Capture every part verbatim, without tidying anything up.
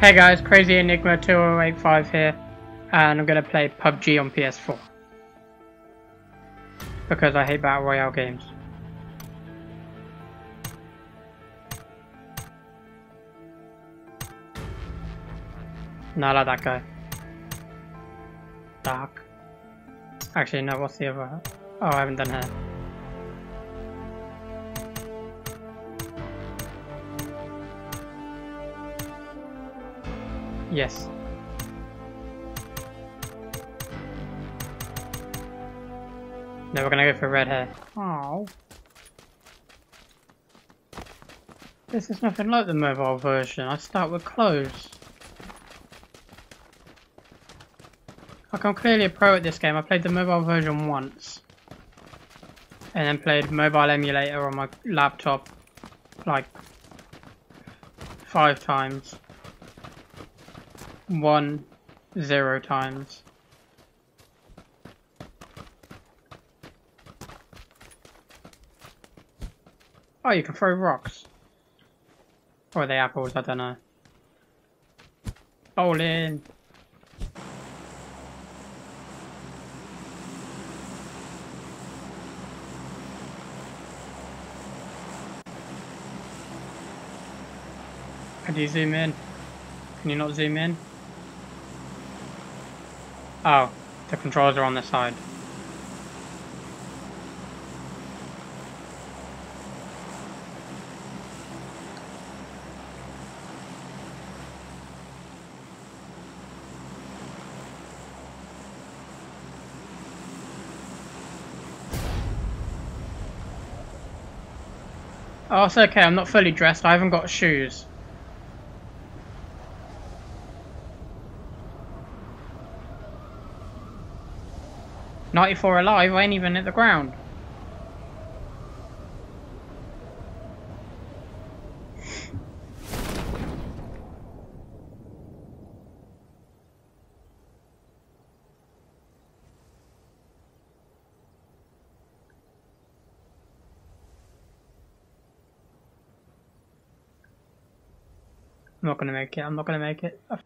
Hey guys, Crazy Enigma two zero eight five here, and I'm gonna play P U B G on P S four. Because I hate Battle Royale games. No, I like that guy. Dark. Actually, no, what's the other? Oh, I haven't done her. Yes. No, we're gonna go for red hair. Oh, this is nothing like the mobile version. I start with clothes. Like, I'm clearly a pro at this game. I played the mobile version once, and then played mobile emulator on my laptop like five times. One, zero times. Oh, you can throw rocks. Or are they apples? I don't know. Bowling. Can you zoom in? Can you not zoom in? Oh, the controls are on the side. Oh, it's okay, I'm not fully dressed, I haven't got shoes. ninety-four alive, I ain't even hit the ground. I'm not gonna make it, I'm not gonna make it. I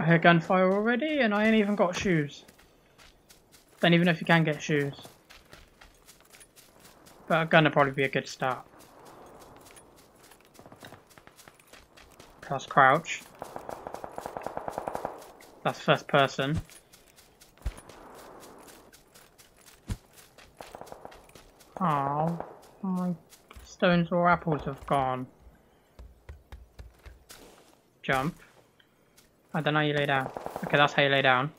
I heard gunfire already, and I ain't even got shoes. Don't even know if you can get shoes. But a gun would probably be a good start. Plus crouch. That's first person. Oh, my stones or apples have gone. Jump. I don't know how you lay down. Okay, that's how you lay down.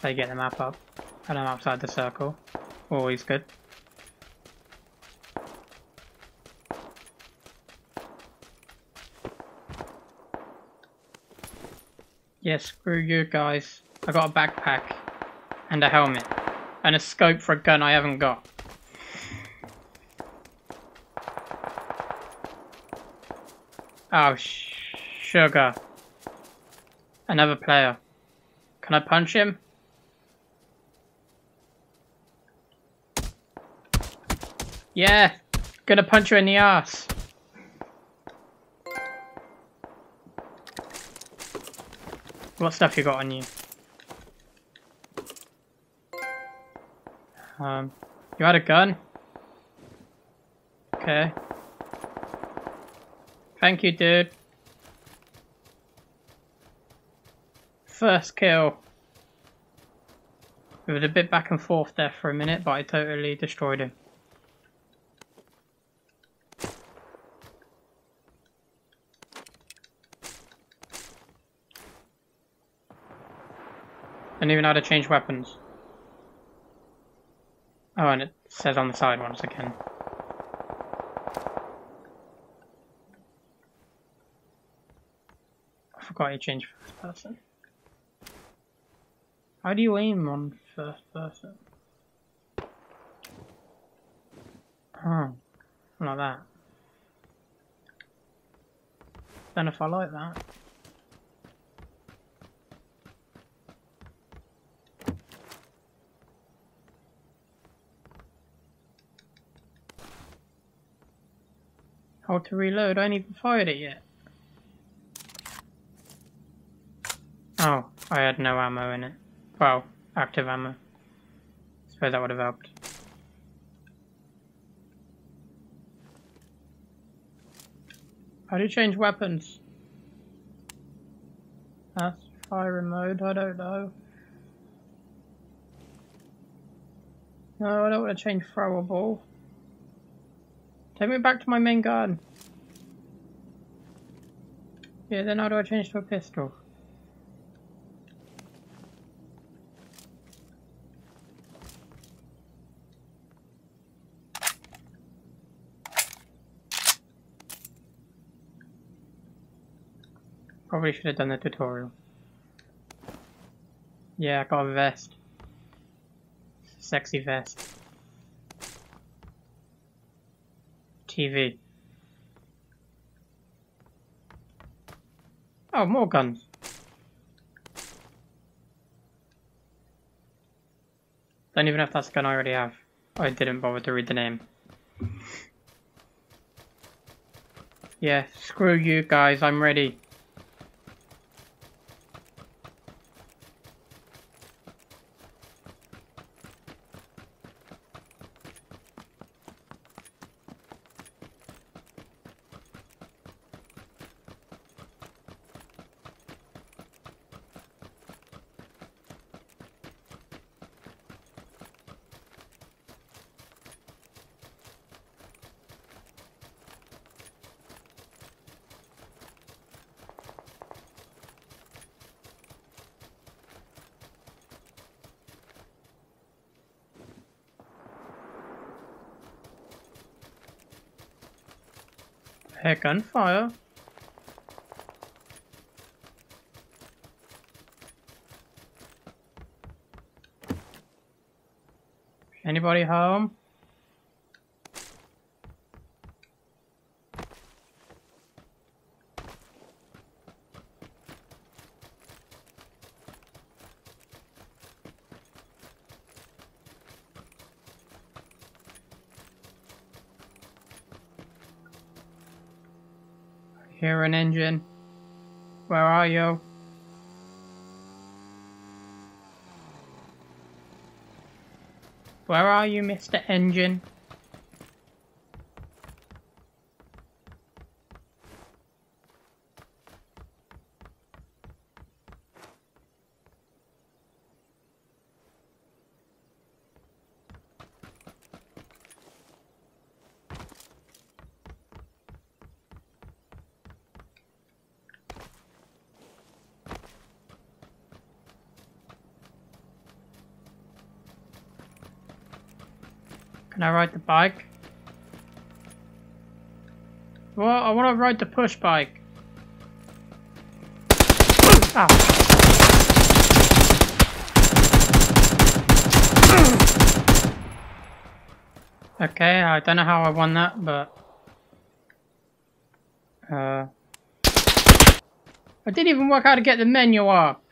So you get the map up. And I'm outside the circle. Always good. Yeah, screw you guys. I got a backpack and a helmet and a scope for a gun I haven't got. Oh, sh sugar. Another player. Can I punch him? Yeah, gonna punch you in the ass. What stuff you got on you? Um, you had a gun? Okay. Thank you, dude. First kill. It was a bit back and forth there for a minute, but I totally destroyed him. I don't even know how to change weapons. Oh, and it says on the side once again. I forgot you changed first person. How do you aim on first person? Oh, like that. Don't know if I like that. How to reload? I ain't even fired it yet. Oh, I had no ammo in it. Well, active ammo. I suppose that would have helped. How do you change weapons? That's firing mode, I don't know. No, I don't want to change throwable. Take me back to my main gun. Yeah, then how do I change to a pistol? Probably should have done the tutorial. Yeah, I got a vest. Sexy vest. T V. Oh, more guns. Don't even know if that's a gun I already have. I didn't bother to read the name. Yeah, screw you guys, I'm ready. Hear gunfire. Anybody home? Hear an engine. Where are you? Where are you, Mister Engine? Can I ride the bike? Well, I want to ride the push bike. Ow. Okay, I don't know how I won that, but uh, I didn't even work out how to get the menu up.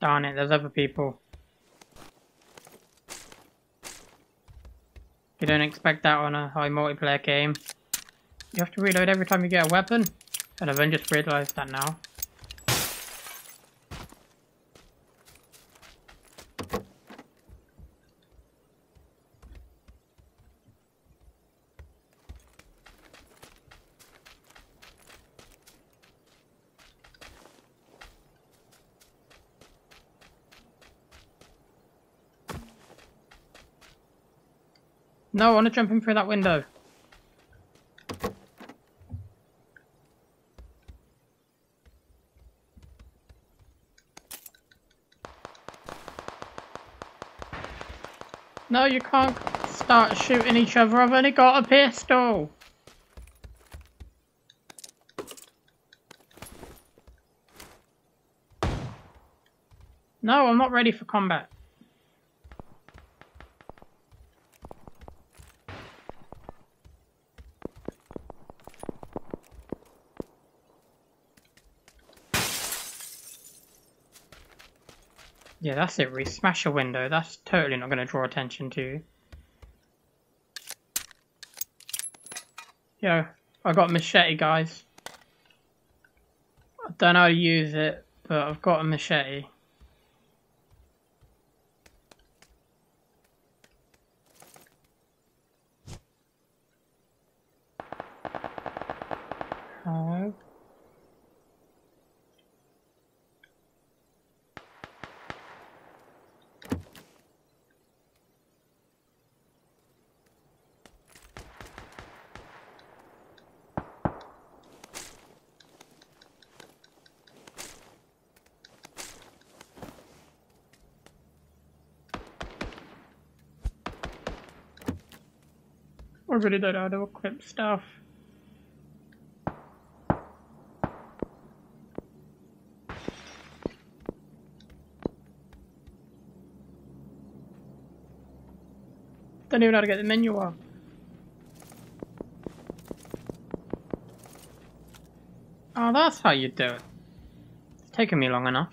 Darn it, there's other people. You don't expect that on a high multiplayer game. You have to reload every time you get a weapon? And I've only just realised that now. No, I want to jump in through that window. No, you can't start shooting each other. I've only got a pistol. No, I'm not ready for combat. Yeah, that's it, we smash a window. That's totally not going to draw attention to you. Yo, I got a machete, guys. I don't know how to use it, but I've got a machete. Oh. I really don't know how to equip stuff. Don't even know how to get the menu up. Oh, that's how you do it. It's taken me long enough.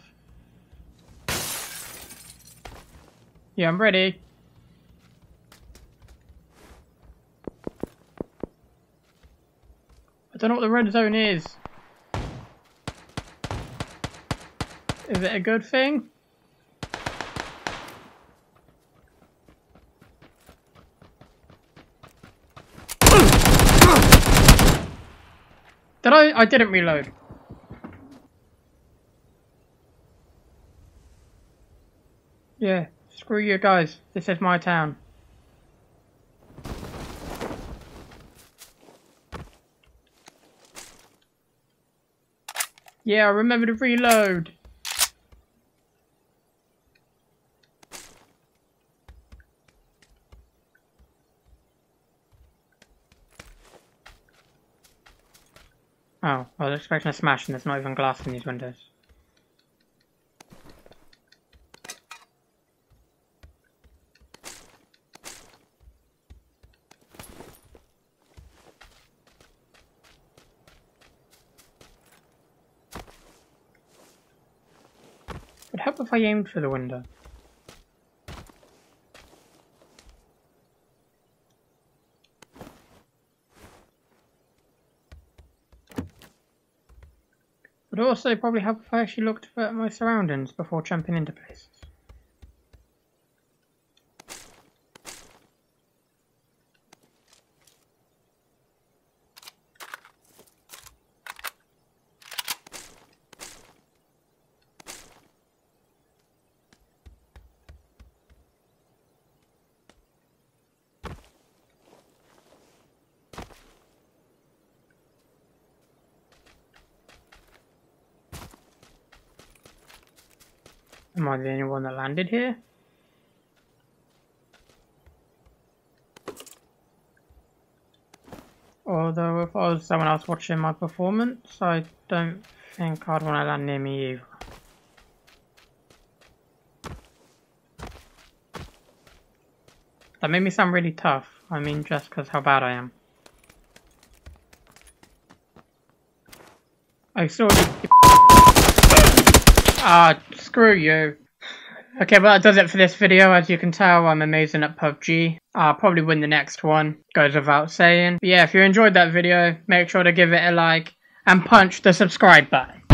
Yeah, I'm ready. I don't know what the red zone is. Is it a good thing? Did I? I didn't reload. Yeah, screw you guys. This is my town. Yeah, I remember to reload. Oh, I was expecting a smash and there's not even glass in these windows. Would help if I aimed for the window. Would also probably help if I actually looked at my surroundings before jumping into places. Am I the only one that landed here? Although if I was someone else watching my performance, I don't think I'd want to land near me either. That made me sound really tough. I mean, just because how bad I am. I saw you. Ah, screw you. Okay, well that does it for this video. As you can tell, I'm amazing at P U B G. I'll probably win the next one, goes without saying. But yeah, if you enjoyed that video, make sure to give it a like and punch the subscribe button.